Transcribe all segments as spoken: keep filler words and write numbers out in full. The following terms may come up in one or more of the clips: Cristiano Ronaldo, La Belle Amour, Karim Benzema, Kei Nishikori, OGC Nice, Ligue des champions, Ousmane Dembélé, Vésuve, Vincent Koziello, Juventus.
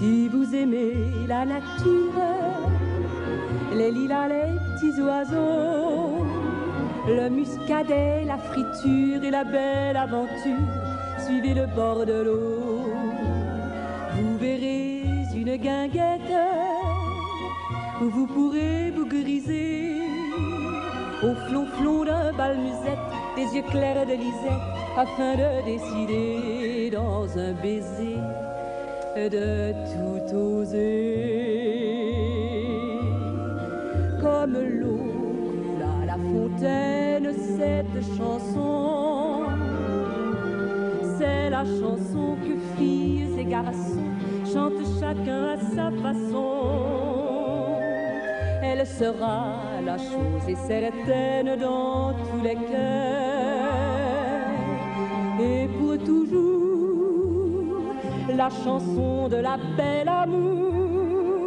Si vous aimez la nature, les lilas, les petits oiseaux, le muscadet, la friture et la belle aventure, suivez le bord de l'eau. Vous verrez une guinguette où vous pourrez vous griser au flonflon d'un bal-musette, des yeux clairs de lisette, afin de décider dans un baiser de tout oser. Comme l'eau coule à la fontaine, cette chanson, c'est la chanson que filles et garçons chantent chacun à sa façon. Elle sera la chose est certaine dans tous les cœurs, et pour toujours la chanson de la belle amour.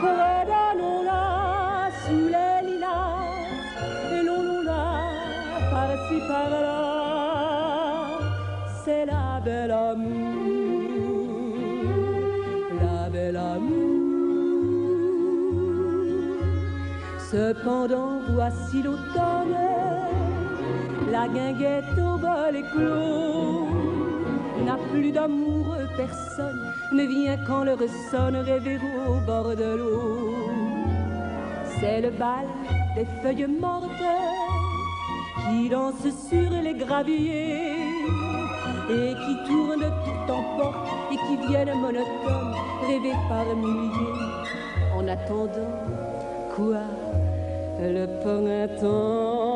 Redonnons-la sous les lilas, et l'on-la par-ci par-là. C'est la belle amour, la belle amour. Cependant voici l'automne, la guinguette au bol est clos. N'a plus d'amoureux personne, ne vient quand le ressonne rêver au bord de l'eau. C'est le bal des feuilles mortes qui danse sur les graviers et qui tourne tout en porte et qui viennent monotones rêver par milliers en attendant quoi le printemps.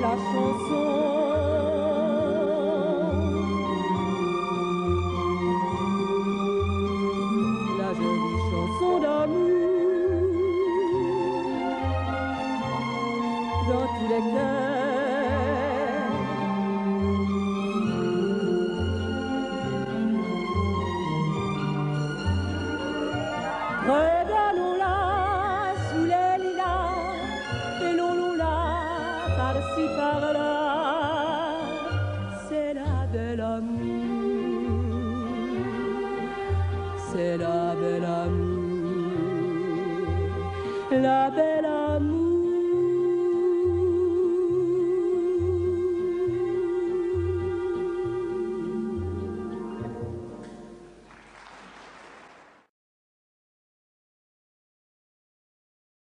La chanson, la jolie chanson d'amour dans tous les cœurs. Redonnons-la sous les lilas et l'on-la par-ci par-là. C'est la belle amour, la belle amour.